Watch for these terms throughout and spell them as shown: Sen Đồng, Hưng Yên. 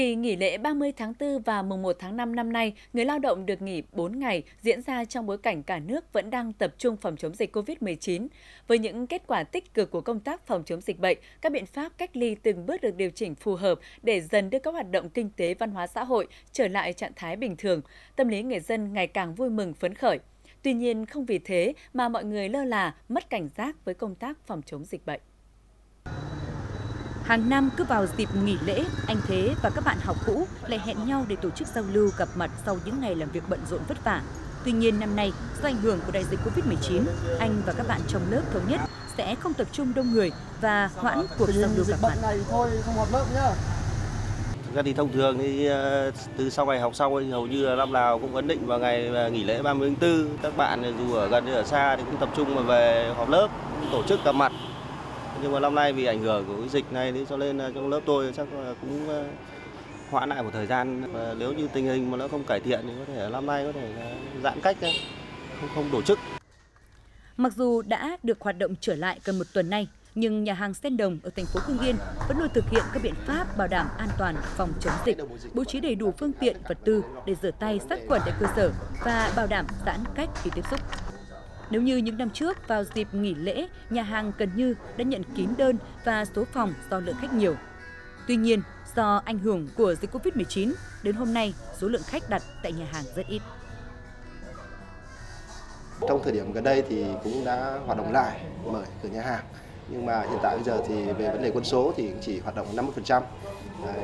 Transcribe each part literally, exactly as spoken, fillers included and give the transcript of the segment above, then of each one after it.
Kỳ nghỉ lễ ba mươi tháng tư và mùng một tháng năm năm nay, người lao động được nghỉ bốn ngày diễn ra trong bối cảnh cả nước vẫn đang tập trung phòng chống dịch Covid mười chín. Với những kết quả tích cực của công tác phòng chống dịch bệnh, các biện pháp cách ly từng bước được điều chỉnh phù hợp để dần đưa các hoạt động kinh tế, văn hóa xã hội trở lại trạng thái bình thường. Tâm lý người dân ngày càng vui mừng, phấn khởi. Tuy nhiên, không vì thế mà mọi người lơ là, mất cảnh giác với công tác phòng chống dịch bệnh. Hàng năm cứ vào dịp nghỉ lễ, anh Thế và các bạn học cũ lại hẹn nhau để tổ chức giao lưu gặp mặt sau những ngày làm việc bận rộn vất vả. Tuy nhiên năm nay, do ảnh hưởng của đại dịch Covid mười chín, anh và các bạn trong lớp thống nhất sẽ không tập trung đông người và hoãn cuộc giao lưu gặp mặt. Thực ra thì thông thường thì từ sau ngày học sau thì hầu như là năm nào cũng ấn định vào ngày nghỉ lễ ba mươi tháng tư. Các bạn dù ở gần hay ở xa thì cũng tập trung mà về họp lớp, tổ chức gặp mặt. Nhưng mà năm nay vì ảnh hưởng của cái dịch này thì cho nên trong lớp tôi chắc cũng hoãn lại một thời gian. Và nếu như tình hình mà nó không cải thiện thì có thể năm nay có thể giãn cách, không không tổ chức. Mặc dù đã được hoạt động trở lại gần một tuần nay, nhưng nhà hàng Sen Đồng ở thành phố Hưng Yên vẫn luôn thực hiện các biện pháp bảo đảm an toàn phòng chống dịch, bố trí đầy đủ phương tiện, vật tư để rửa tay sát khuẩn tại cơ sở và bảo đảm giãn cách khi tiếp xúc. Nếu như những năm trước, vào dịp nghỉ lễ, nhà hàng gần như đã nhận kín đơn và số phòng do lượng khách nhiều. Tuy nhiên, do ảnh hưởng của dịch Covid mười chín, đến hôm nay số lượng khách đặt tại nhà hàng rất ít. Trong thời điểm gần đây thì cũng đã hoạt động lại mở cửa nhà hàng. Nhưng mà hiện tại bây giờ thì về vấn đề quân số thì chỉ hoạt động năm mươi phần trăm.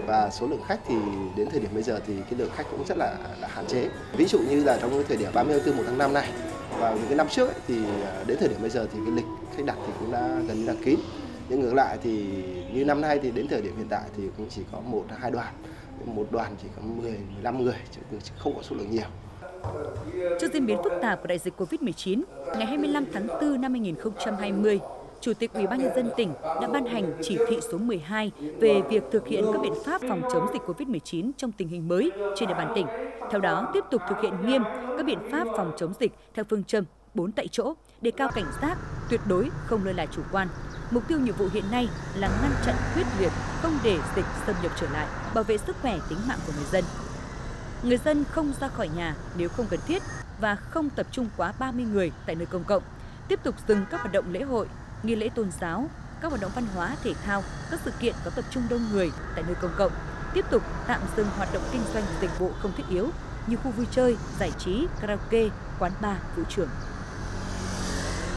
Và số lượng khách thì đến thời điểm bây giờ thì cái lượng khách cũng rất là, là hạn chế. Ví dụ như là trong thời điểm ba mươi tháng tư, một tháng năm này, và những cái năm trước ấy, thì đến thời điểm bây giờ thì cái lịch khách đặt thì cũng đã gần như là kín. Nhưng ngược lại thì như năm nay thì đến thời điểm hiện tại thì cũng chỉ có một hai đoàn, một đoàn chỉ có mười, mười lăm người, chứ không có số lượng nhiều. Trước diễn biến phức tạp của đại dịch Covid mười chín, ngày hai mươi lăm tháng tư năm hai nghìn không trăm hai mươi, Chủ tịch Ủy ban nhân dân tỉnh đã ban hành chỉ thị số mười hai về việc thực hiện các biện pháp phòng chống dịch Covid mười chín trong tình hình mới trên địa bàn tỉnh. Theo đó, tiếp tục thực hiện nghiêm các biện pháp phòng chống dịch theo phương châm bốn tại chỗ, đề cao cảnh giác, tuyệt đối không lơ là chủ quan. Mục tiêu nhiệm vụ hiện nay là ngăn chặn quyết liệt, không để dịch xâm nhập trở lại, bảo vệ sức khỏe, tính mạng của người dân. Người dân không ra khỏi nhà nếu không cần thiết và không tập trung quá ba mươi người tại nơi công cộng. Tiếp tục dừng các hoạt động lễ hội, nghi lễ tôn giáo, các hoạt động văn hóa, thể thao, các sự kiện có tập trung đông người tại nơi công cộng. Tiếp tục tạm dừng hoạt động kinh doanh dịch vụ không thiết yếu như khu vui chơi, giải trí, karaoke, quán bar, vũ trường.